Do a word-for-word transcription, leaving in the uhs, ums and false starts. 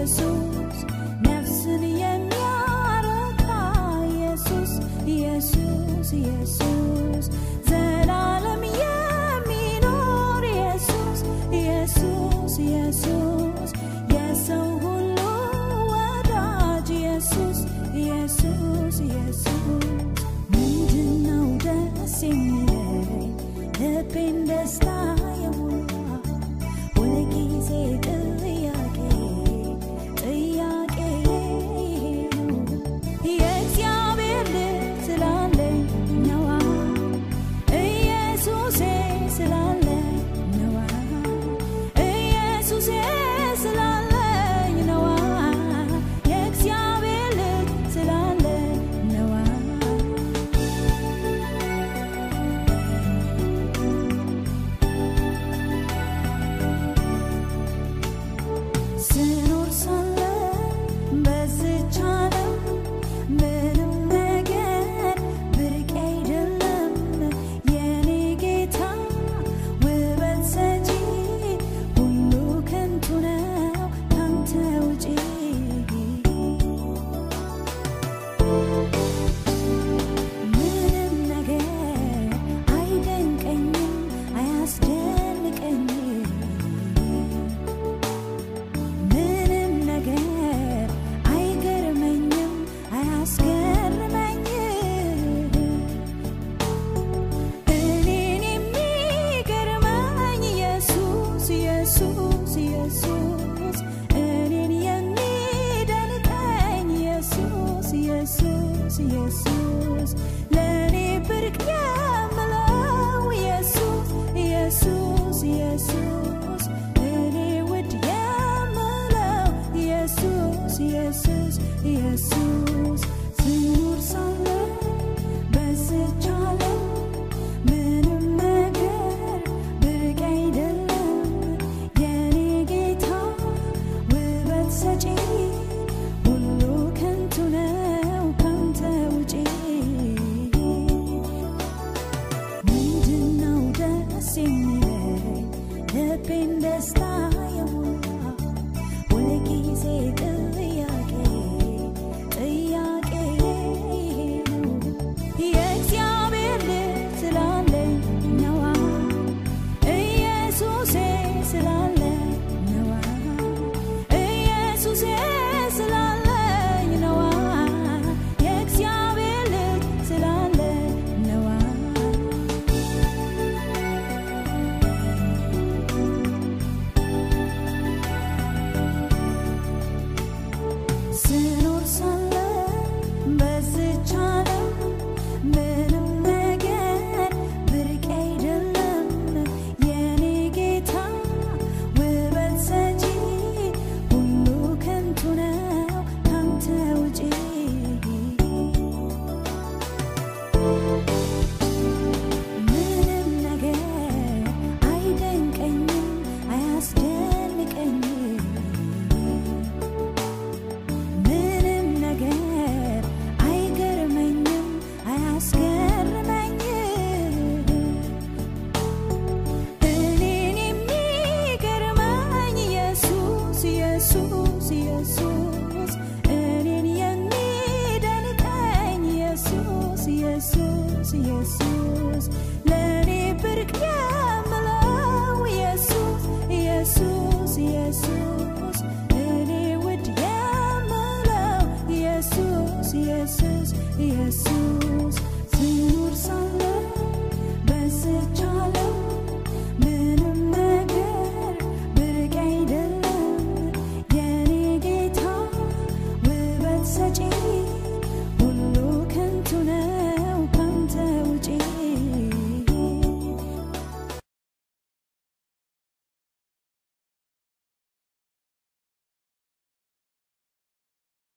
Jesus, nefsini yen yarata Jesus, Jesus, Jesus, zelalem yemin or Jesus, Jesus, Jesus, yesavullu wadaj Jesus, Jesus, Jesus, mudin nauda sinye, hepindesta yamullah, ulegi zeyda. Jesus, Jesus, Jesus, Senhor Santo.